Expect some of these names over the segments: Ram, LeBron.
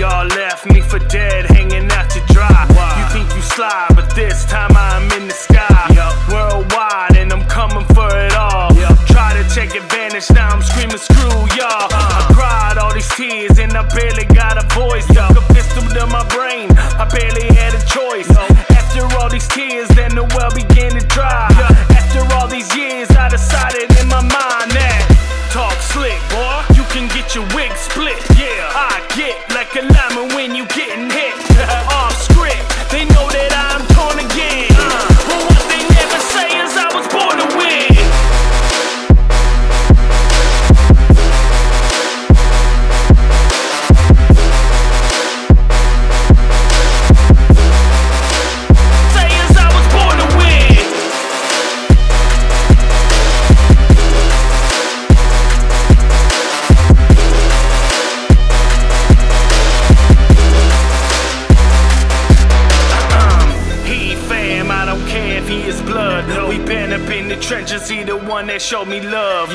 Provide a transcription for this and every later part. Y'all left me for dead, hanging out to dry. You think you slide, but this time I'm in the sky. Worldwide, and I'm coming for it all. Try to take advantage, now I'm screaming screw y'all. I cried all these tears and I barely got a voice. Took a pistol to my brain, I barely had a choice. After all these tears, then the well began to dry. After all these years, I decided in my mind that talk slick, boy, you can get your wig split. Yeah, I get like a lineman when you getting hit. Off script, they know that I'm torn again. But what they never say is I was born to win. Trenches, he the one that showed me love.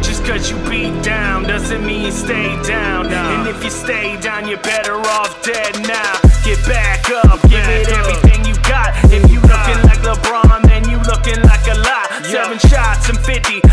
Just cause you beat down doesn't mean you stay down. And if you stay down, you're better off dead now. Get back up, give it everything you got. If you looking like LeBron, then you looking like a lot. 7 shots and 50,